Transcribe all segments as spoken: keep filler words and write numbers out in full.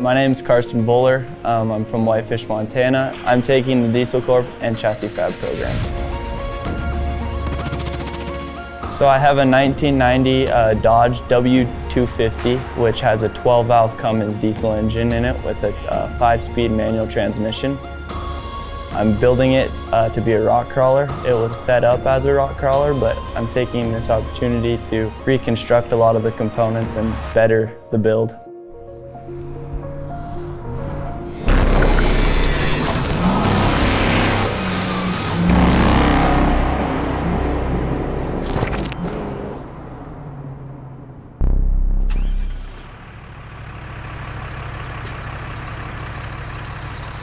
My name is Carson Bowler. Um, I'm from Whitefish, Montana. I'm taking the Diesel Corp and Chassis Fab programs. So I have a nineteen ninety uh, Dodge W two fifty, which has a twelve valve Cummins diesel engine in it with a uh, five speed manual transmission. I'm building it uh, to be a rock crawler. It was set up as a rock crawler, but I'm taking this opportunity to reconstruct a lot of the components and better the build.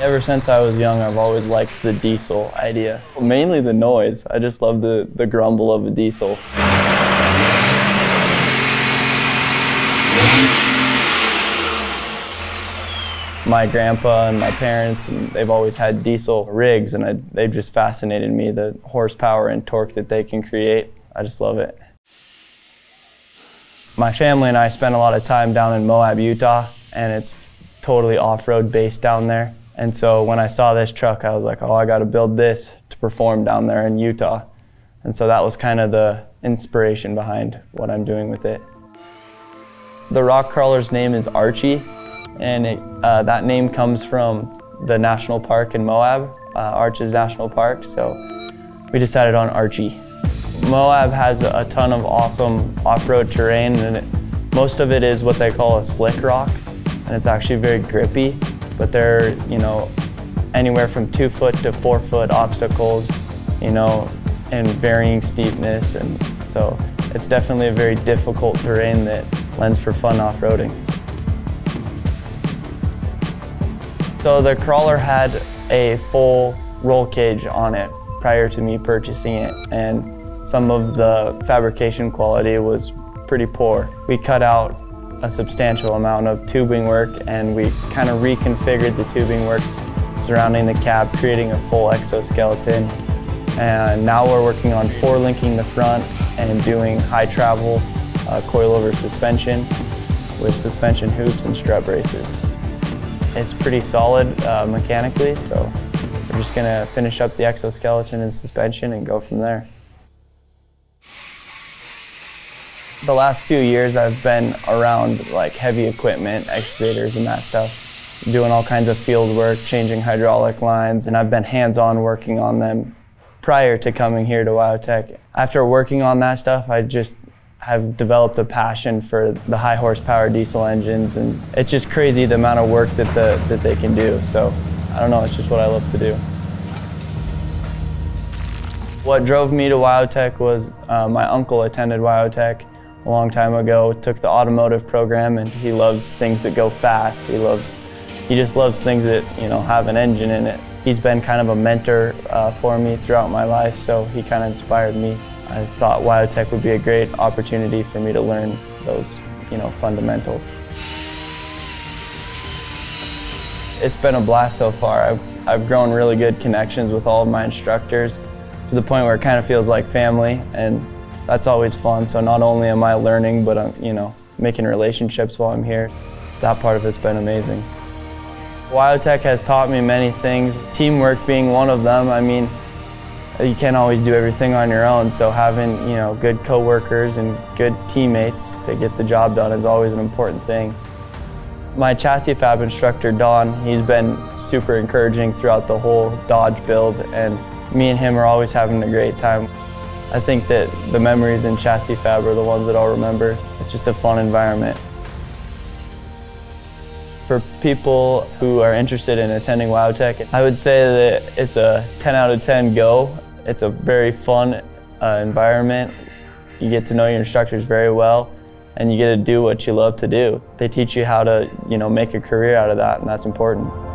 Ever since I was young, I've always liked the diesel idea. Well, mainly the noise. I just love the, the grumble of a diesel. My grandpa and my parents, and they've always had diesel rigs, and I, they've just fascinated me, the horsepower and torque that they can create. I just love it. My family and I spent a lot of time down in Moab, Utah, and it's totally off-road based down there. And so when I saw this truck, I was like, oh, I got to build this to perform down there in Utah. And so that was kind of the inspiration behind what I'm doing with it. The rock crawler's name is Archie, and it, uh, that name comes from the national park in Moab, uh, Arches National Park. So we decided on Archie. Moab has a ton of awesome off-road terrain, and it, most of it is what they call a slick rock, and it's actually very grippy. But they're, you know, anywhere from two foot to four foot obstacles, you know, and varying steepness. And so it's definitely a very difficult terrain that lends for fun off-roading. So the crawler had a full roll cage on it prior to me purchasing it, and some of the fabrication quality was pretty poor. We cut out a substantial amount of tubing work, and we kind of reconfigured the tubing work surrounding the cab, creating a full exoskeleton. And now we're working on four-linking the front and doing high travel uh, coilover suspension with suspension hoops and strut braces. It's pretty solid uh, mechanically, so we're just gonna finish up the exoskeleton and suspension and go from there. The last few years I've been around like heavy equipment, excavators and that stuff, doing all kinds of field work, changing hydraulic lines, and I've been hands-on working on them prior to coming here to WyoTech. After working on that stuff, I just have developed a passion for the high horsepower diesel engines, and it's just crazy the amount of work that, the, that they can do. So I don't know, it's just what I love to do. What drove me to WyoTech was uh, my uncle attended WyoTech a long time ago, took the automotive program, and he loves things that go fast. He loves, he just loves things that, you know, have an engine in it. He's been kind of a mentor uh, for me throughout my life, so he kind of inspired me. I thought WyoTech would be a great opportunity for me to learn those, you know, fundamentals. It's been a blast so far. I've, I've grown really good connections with all of my instructors, to the point where it kind of feels like family, and that's always fun. So not only am I learning, but I'm, you know, making relationships while I'm here. That part of it's been amazing. WyoTech has taught me many things, teamwork being one of them. I mean, you can't always do everything on your own, so having, you know, good coworkers and good teammates to get the job done is always an important thing. My Chassis Fab instructor, Don, he's been super encouraging throughout the whole Dodge build, and me and him are always having a great time. I think that the memories in Chassis Fab are the ones that I'll remember. It's just a fun environment. For people who are interested in attending WyoTech, I would say that it's a ten out of ten go. It's a very fun uh, environment. You get to know your instructors very well, and you get to do what you love to do. They teach you how to, you know, make a career out of that, and that's important.